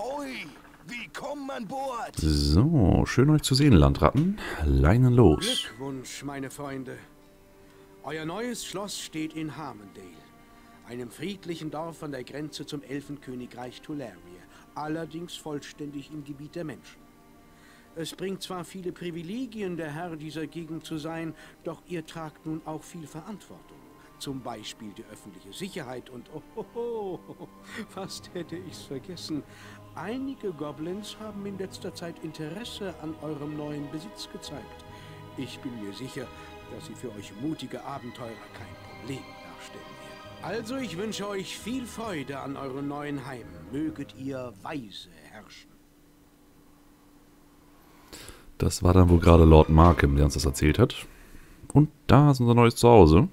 Ahoi! Willkommen an Bord! So, schön euch zu sehen, Landratten. Leinen los! Glückwunsch, meine Freunde! Euer neues Schloss steht in Harmondale, einem friedlichen Dorf an der Grenze zum Elfenkönigreich Tularia, allerdings vollständig im Gebiet der Menschen. Es bringt zwar viele Privilegien, der Herr dieser Gegend zu sein, doch ihr tragt nun auch viel Verantwortung. Zum Beispiel die öffentliche Sicherheit und oh, fast hätte ich's vergessen. Einige Goblins haben in letzter Zeit Interesse an eurem neuen Besitz gezeigt. Ich bin mir sicher, dass sie für euch mutige Abenteurer kein Problem darstellen werden. Also ich wünsche euch viel Freude an euren neuen Heimen. Möget ihr weise herrschen. Das war dann wohl gerade Lord Markham, der uns das erzählt hat. Und da ist unser neues Zuhause.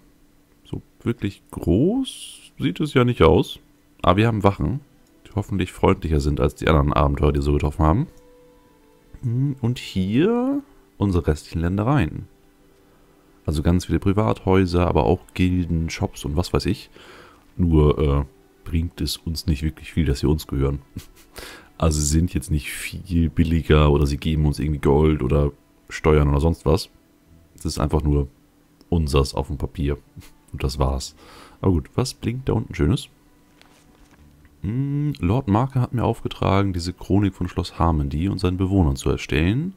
So wirklich groß sieht es ja nicht aus. Aber wir haben Wachen, die hoffentlich freundlicher sind als die anderen Abenteuer, die wir so getroffen haben. Und hier unsere restlichen Ländereien. Also ganz viele Privathäuser, aber auch Gilden, Shops und was weiß ich. Nur bringt es uns nicht wirklich viel, dass sie uns gehören. Also sie sind jetzt nicht viel billiger oder sie geben uns irgendwie Gold oder Steuern oder sonst was. Es ist einfach nur unseres auf dem Papier. Und das war's. Aber gut, was blinkt da unten Schönes? Lord Markham hat mir aufgetragen, diese Chronik von Schloss Harmondale und seinen Bewohnern zu erstellen,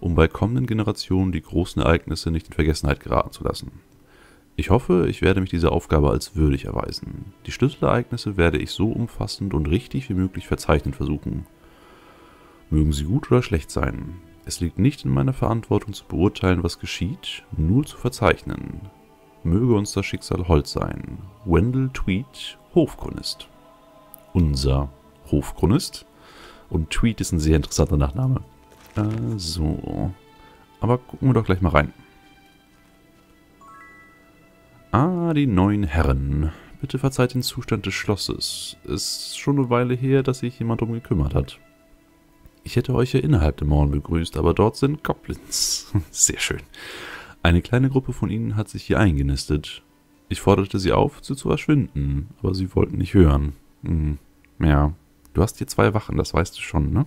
um bei kommenden Generationen die großen Ereignisse nicht in Vergessenheit geraten zu lassen. Ich hoffe, ich werde mich dieser Aufgabe als würdig erweisen. Die Schlüsselereignisse werde ich so umfassend und richtig wie möglich verzeichnen versuchen. Mögen sie gut oder schlecht sein. Es liegt nicht in meiner Verantwortung zu beurteilen, was geschieht, nur zu verzeichnen. Möge uns das Schicksal hold sein. Wendell Tweed, Hofchronist. Unser Hofchronist. Und Tweed ist ein sehr interessanter Nachname. So. Aber gucken wir doch gleich mal rein. Ah, die neuen Herren. Bitte verzeiht den Zustand des Schlosses. Es ist schon eine Weile her, dass sich jemand darum gekümmert hat. Ich hätte euch hier innerhalb der Mauern begrüßt, aber dort sind Goblins. Sehr schön. Eine kleine Gruppe von ihnen hat sich hier eingenistet. Ich forderte sie auf, zu verschwinden, aber sie wollten nicht hören. Ja, du hast hier zwei Wachen, das weißt du schon, ne?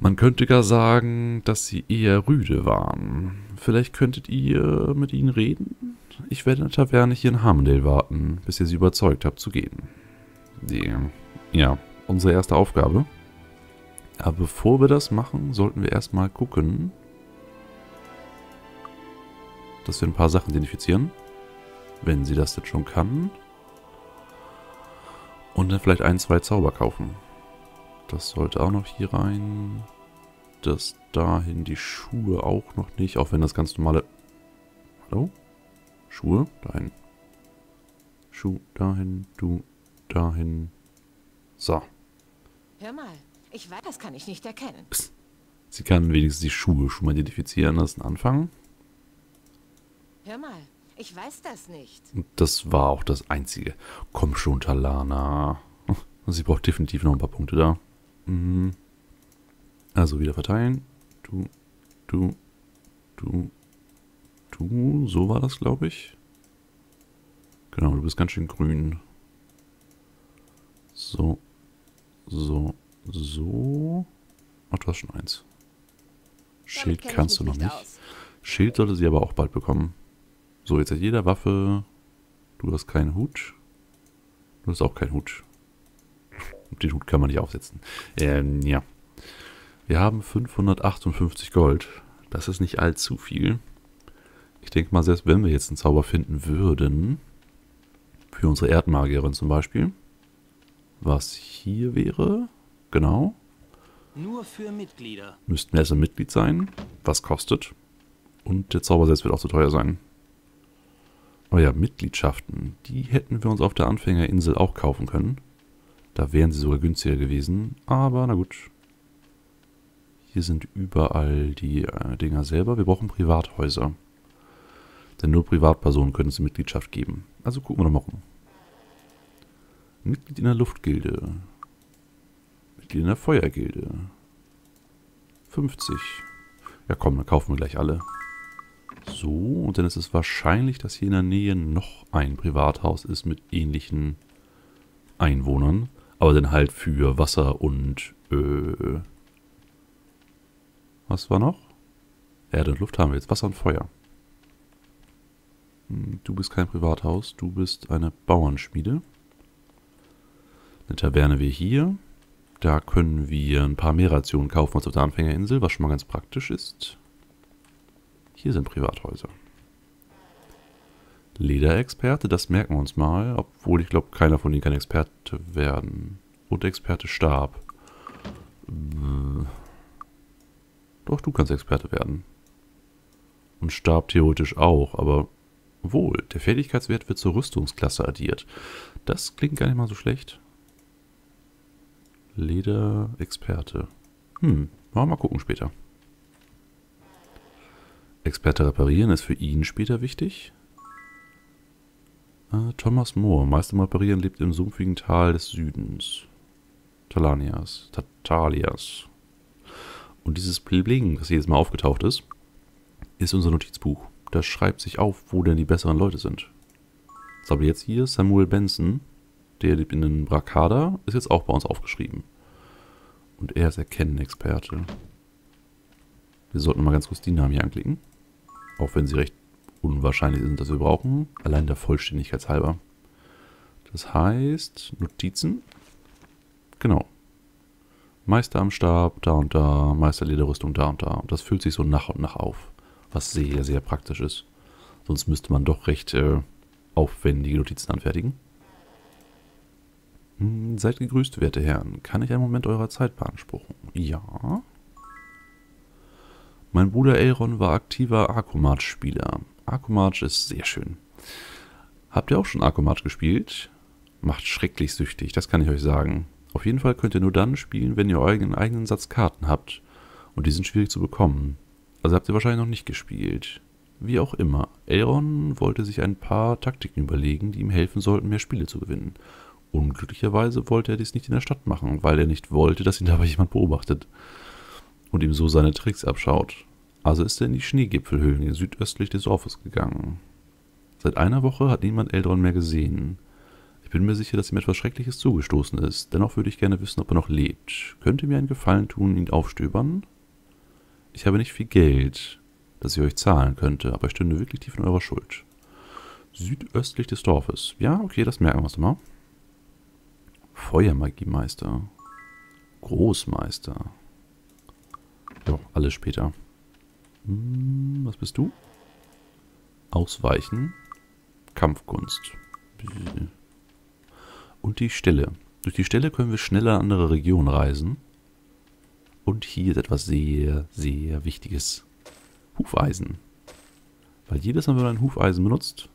Man könnte gar sagen, dass sie eher rüde waren. Vielleicht könntet ihr mit ihnen reden? Ich werde in der Taverne hier in Harmondale warten, bis ihr sie überzeugt habt zu gehen. Ja, unsere erste Aufgabe. Aber bevor wir das machen, sollten wir erstmal gucken, dass wir ein paar Sachen identifizieren, wenn sie das jetzt schon kann. Und dann vielleicht ein, zwei Zauber kaufen. Das sollte auch noch hier rein. Das dahin, die Schuhe auch noch nicht, auch wenn das ganz normale... Hallo? Schuhe? Dahin. Schuh dahin, du dahin. So. Hör mal, ich weiß, das kann ich nicht erkennen. Psst. Sie kann wenigstens die Schuhe schon mal identifizieren, das ist ein Anfang. Hör mal, ich weiß das nicht. Das war auch das Einzige. Komm schon, Talana. Sie braucht definitiv noch ein paar Punkte da. Also wieder verteilen. Du. So war das, glaube ich. Genau, du bist ganz schön grün. So. Ach, du hast schon eins. Schild kannst du noch nicht. Schild sollte sie aber auch bald bekommen. So, jetzt hat jeder Waffe. Du hast keinen Hut. Du hast auch keinen Hut. Den Hut kann man nicht aufsetzen. Ja. Wir haben 558 Gold. Das ist nicht allzu viel. Ich denke mal, selbst wenn wir jetzt einen Zauber finden würden, für unsere Erdmagierin zum Beispiel, was hier wäre, genau. Nur für Mitglieder. Müssten wir erst ein Mitglied sein, was kostet. Und der Zauber selbst wird auch zu teuer sein. Oh ja, Mitgliedschaften, die hätten wir uns auf der Anfängerinsel auch kaufen können. Da wären sie sogar günstiger gewesen, aber na gut. Hier sind überall die Dinger selber. Wir brauchen Privathäuser. Denn nur Privatpersonen können uns die Mitgliedschaft geben. Also gucken wir doch mal rum. Mitglied in der Luftgilde. Mitglied in der Feuergilde. 50. Ja komm, dann kaufen wir gleich alle. So, und dann ist es wahrscheinlich, dass hier in der Nähe noch ein Privathaus ist mit ähnlichen Einwohnern. aber dann halt für Wasser und was war noch? Erde und Luft haben wir jetzt. Wasser und Feuer. Du bist kein Privathaus, du bist eine Bauernschmiede. Eine Taverne wie hier. Da können wir ein paar mehr Rationen kaufen als auf der Anfängerinsel, was schon mal ganz praktisch ist. Hier sind Privathäuser. Lederexperte, das merken wir uns mal, obwohl ich glaube, keiner von ihnen kann Experte werden. Und Experte Stab. Doch, du kannst Experte werden. Und Stab theoretisch auch, aber wohl. Der Fertigkeitswert wird zur Rüstungsklasse addiert. Das klingt gar nicht mal so schlecht. Lederexperte. Mal gucken später. Experte reparieren ist für ihn später wichtig. Thomas Moore, Meister im Reparieren, lebt im sumpfigen Tal des Südens. Tatalias. Und dieses Bling, das jedes Mal aufgetaucht ist, ist unser Notizbuch. Das schreibt sich auf, wo denn die besseren Leute sind. Das haben wir jetzt hier. Samuel Benson, der lebt in den Brakada, ist jetzt auch bei uns aufgeschrieben. Und er ist Erkennen-Experte. Wir sollten mal ganz kurz die Namen hier anklicken. Auch wenn sie recht unwahrscheinlich sind, dass wir brauchen. Allein der Vollständigkeit halber. Das heißt, Notizen. Genau. Meister am Stab, da und da. Meister Lederrüstung, da und da. Und das füllt sich so nach und nach auf. Was sehr, sehr praktisch ist. Sonst müsste man doch recht aufwendige Notizen anfertigen. Seid gegrüßt, werte Herren. Kann ich einen Moment eurer Zeit beanspruchen? Ja. Mein Bruder Elron war aktiver Arcomarch-Spieler. Arcomarch ist sehr schön. Habt ihr auch schon Arcomarch gespielt? Macht schrecklich süchtig, das kann ich euch sagen. Auf jeden Fall könnt ihr nur dann spielen, wenn ihr euren eigenen Satz Karten habt. Und die sind schwierig zu bekommen. Also habt ihr wahrscheinlich noch nicht gespielt. Wie auch immer, Elron wollte sich ein paar Taktiken überlegen, die ihm helfen sollten, mehr Spiele zu gewinnen. Unglücklicherweise wollte er dies nicht in der Stadt machen, weil er nicht wollte, dass ihn dabei jemand beobachtet. Und ihm so seine Tricks abschaut. Also ist er in die Schneegipfelhöhlen südöstlich des Dorfes gegangen. Seit einer Woche hat niemand Elron mehr gesehen. Ich bin mir sicher, dass ihm etwas Schreckliches zugestoßen ist. Dennoch würde ich gerne wissen, ob er noch lebt. Könnt ihr mir einen Gefallen tun, ihn aufstöbern? Ich habe nicht viel Geld, das ich euch zahlen könnte, aber ich stünde wirklich tief in eurer Schuld. Südöstlich des Dorfes. Ja, okay, das merken wir uns mal. Feuermagiemeister. Großmeister. Ja, alles später. Was bist du? Ausweichen. Kampfkunst. Und die Stelle. Durch die Stelle können wir schneller in andere Regionen reisen. Und hier ist etwas sehr, sehr Wichtiges. Hufeisen. Weil jedes Mal, wenn man ein Hufeisen benutzt,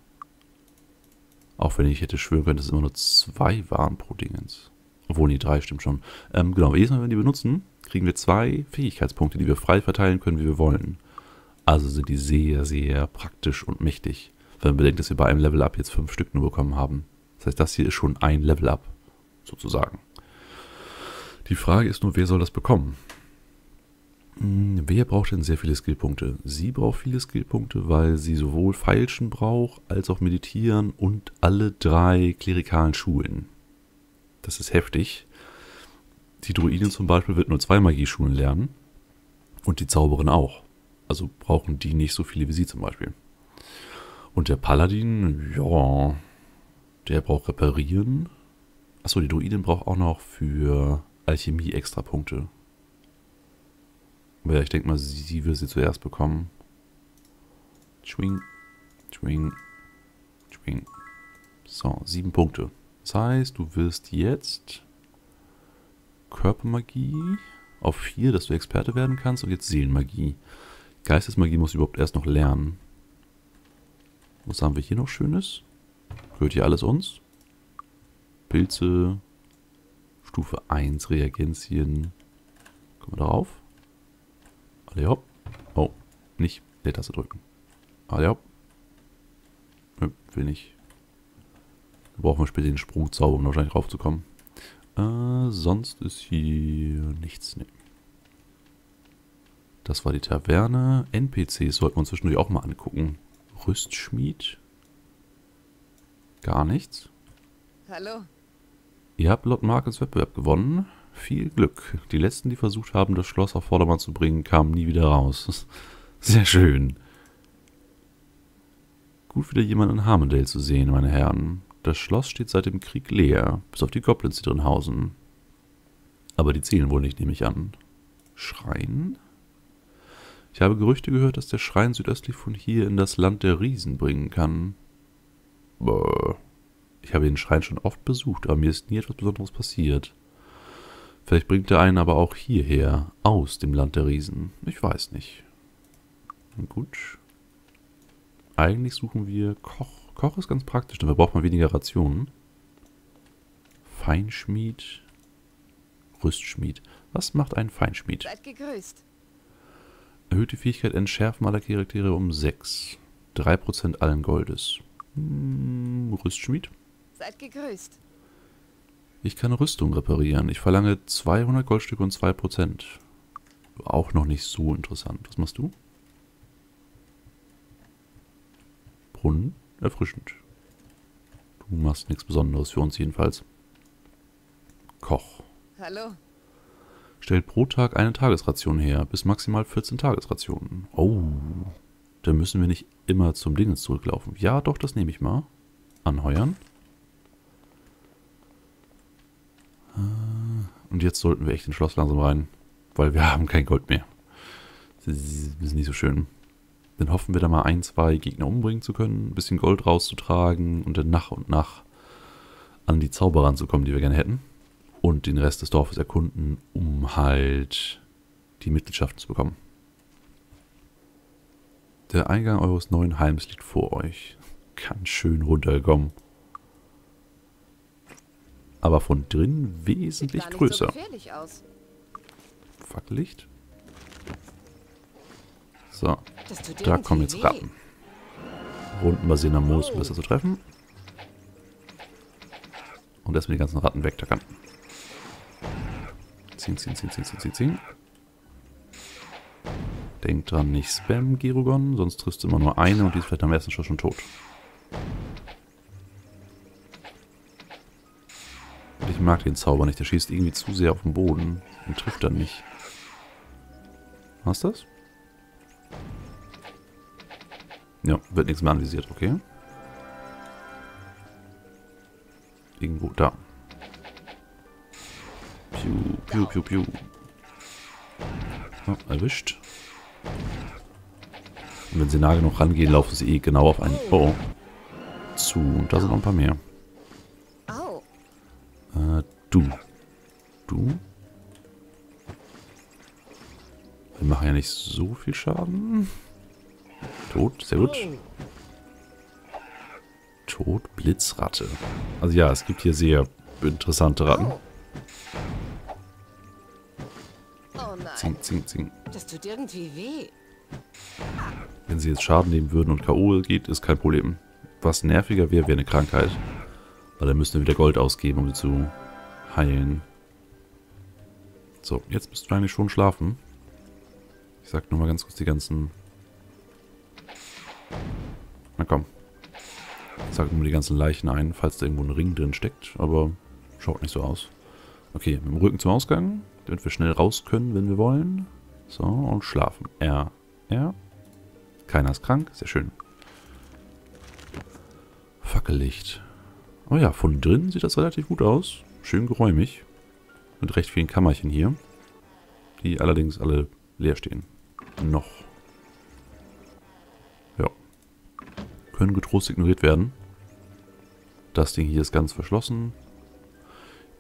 auch wenn ich hätte schwören können, dass es immer nur 2 waren pro Dingens. Obwohl, nee, 3 stimmt schon. Genau, jedes Mal, wenn wir die benutzen, kriegen wir 2 Fähigkeitspunkte, die wir frei verteilen können, wie wir wollen. Also sind die sehr, sehr praktisch und mächtig. Wenn man bedenkt, dass wir bei einem Level-Up jetzt 5 Stück nur bekommen haben. Das heißt, das hier ist schon ein Level-Up, sozusagen. Die Frage ist nur, wer soll das bekommen? Wer braucht denn sehr viele Skillpunkte? Sie braucht viele Skillpunkte, weil sie sowohl Feilschen braucht, als auch Meditieren und alle 3 klerikalen Schulen. Das ist heftig. Die Druidin zum Beispiel wird nur 2 Magieschulen lernen. Und die Zauberin auch. Also brauchen die nicht so viele wie sie zum Beispiel. Und der Paladin, ja, der braucht Reparieren. Achso, die Druidin braucht auch noch für Alchemie extra Punkte. Aber ja, ich denke mal, sie will sie zuerst bekommen. Schwing, schwing, schwing. So, 7 Punkte. Das heißt, du wirst jetzt Körpermagie auf 4, dass du Experte werden kannst. Und jetzt Seelenmagie. Geistesmagie musst du überhaupt erst noch lernen. Was haben wir hier noch Schönes? Gehört hier alles uns? Pilze, Stufe 1, Reagenzien. Kommen wir darauf. Alle hopp. Oh, nicht der Taste drücken. Alle hopp. Nö, will nicht. Da brauchen wir später den Sprungzauber, um wahrscheinlich raufzukommen. Sonst ist hier nichts. Nee. Das war die Taverne. NPCs sollten wir uns zwischendurch auch mal angucken. Rüstschmied. Gar nichts. Hallo. Ihr habt Lord Markhams Wettbewerb gewonnen. Viel Glück. Die letzten, die versucht haben, das Schloss auf Vordermann zu bringen, kamen nie wieder raus. Sehr schön. Gut, wieder jemanden in Harmondale zu sehen, meine Herren. Das Schloss steht seit dem Krieg leer, bis auf die Goblins, die drin hausen. Aber die zählen wohl nicht, nehme ich an. Schrein? Ich habe Gerüchte gehört, dass der Schrein südöstlich von hier in das Land der Riesen bringen kann. Boah. Ich habe den Schrein schon oft besucht, aber mir ist nie etwas Besonderes passiert. Vielleicht bringt er einen aber auch hierher, aus dem Land der Riesen. Ich weiß nicht. Gut. Eigentlich suchen wir Koch. Koch ist ganz praktisch, dafür braucht man weniger Rationen. Feinschmied. Rüstschmied. Was macht ein Feinschmied? Seid gegrüßt. Erhöht die Fähigkeit Entschärfen aller Charaktere um 6. 3% allen Goldes. Rüstschmied. Seid gegrüßt. Ich kann Rüstung reparieren. Ich verlange 200 Goldstücke und 2%. Auch noch nicht so interessant. Was machst du? Brunnen. Erfrischend. Du machst nichts Besonderes für uns jedenfalls. Koch. Hallo. Stellt pro Tag eine Tagesration her. Bis maximal 14 Tagesrationen. Oh. Dann müssen wir nicht immer zum Dingens zurücklaufen. Ja, doch, das nehme ich mal. Anheuern. Und jetzt sollten wir echt ins Schloss langsam rein. Weil wir haben kein Gold mehr. Das ist nicht so schön. Dann hoffen wir da mal 1, 2 Gegner umbringen zu können. Ein bisschen Gold rauszutragen. Und dann nach und nach an die Zauberer ranzukommen, die wir gerne hätten. Und den Rest des Dorfes erkunden, um halt die Mitgliedschaften zu bekommen. Der Eingang eures neuen Heims liegt vor euch. Kann schön runterkommen. Aber von drin wesentlich größer. Sieht gar nicht so gefährlich aus. Fackellicht. So, da kommen jetzt Ratten. Rundenbasierender Moos, um besser zu treffen. Und erstmal die ganzen Ratten wegtackern. 10. Denk dran, nicht spam, Girugon, sonst triffst du immer nur eine und die ist vielleicht am ersten Schuss schon tot. Und ich mag den Zauber nicht, der schießt irgendwie zu sehr auf den Boden und trifft dann nicht. Was ist das? Ja, wird nichts mehr anvisiert, okay. Irgendwo da. Piu, piu, piu, piu. Oh, erwischt. Und wenn sie nah genug rangehen, laufen sie eh genau auf einen Bow zu. Und da sind noch ein paar mehr. Du. Wir machen ja nicht so viel Schaden. Tot, sehr gut. Tot, Blitzratte. Also ja, es gibt hier sehr interessante Ratten. Zing. Das tut irgendwie weh. Wenn sie jetzt Schaden nehmen würden und K.O. geht, ist kein Problem. Was nerviger wäre, wäre eine Krankheit. Weil dann müssten wir wieder Gold ausgeben, um sie zu heilen. So, jetzt bist du eigentlich schon schlafen. Ich sag nur mal ganz kurz die ganzen... Na komm. Ich sag nur mal die ganzen Leichen ein, falls da irgendwo ein Ring drin steckt. Aber schaut nicht so aus. Okay, mit dem Rücken zum Ausgang. Damit wir schnell raus können, wenn wir wollen. So, und schlafen. R. Keiner ist krank. Sehr schön. Fackellicht. Oh ja, von drinnen sieht das relativ gut aus. Schön geräumig. Mit recht vielen Kammerchen hier. Die allerdings alle leer stehen. Noch. Ja. Können getrost ignoriert werden. Das Ding hier ist ganz verschlossen.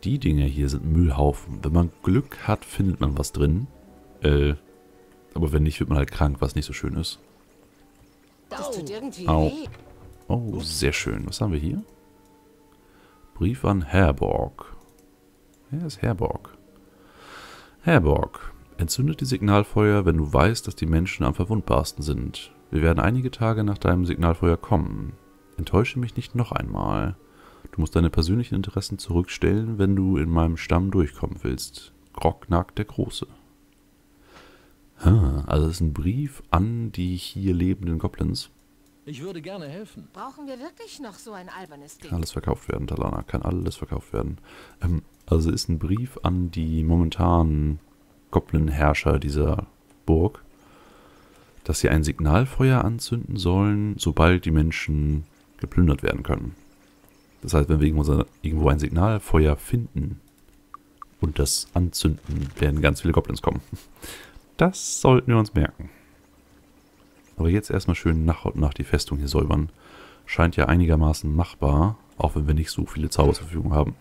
Die Dinger hier sind Müllhaufen. Wenn man Glück hat, findet man was drin. Aber wenn nicht, wird man halt krank, was nicht so schön ist. Au. Oh, sehr schön. Was haben wir hier? Brief an Herborg. Wer ist Herborg? Herborg. Entzündet die Signalfeuer, wenn du weißt, dass die Menschen am verwundbarsten sind. Wir werden einige Tage nach deinem Signalfeuer kommen. Enttäusche mich nicht noch einmal. Du musst deine persönlichen Interessen zurückstellen, wenn du in meinem Stamm durchkommen willst. Grognak der Große. Also das ist ein Brief an die hier lebenden Goblins. Ich würde gerne helfen. Brauchen wir wirklich noch so ein albernes Ding? Kann alles verkauft werden, Talana. Kann alles verkauft werden. Also ist ein Brief an die momentanen Goblin-Herrscher dieser Burg, dass sie ein Signalfeuer anzünden sollen, sobald die Menschen geplündert werden können. Das heißt, wenn wir irgendwo ein Signalfeuer finden und das anzünden, werden ganz viele Goblins kommen. Das sollten wir uns merken. Aber jetzt erstmal schön nach und nach die Festung hier säubern. Scheint ja einigermaßen machbar, auch wenn wir nicht so viele Zauber zur Verfügung haben.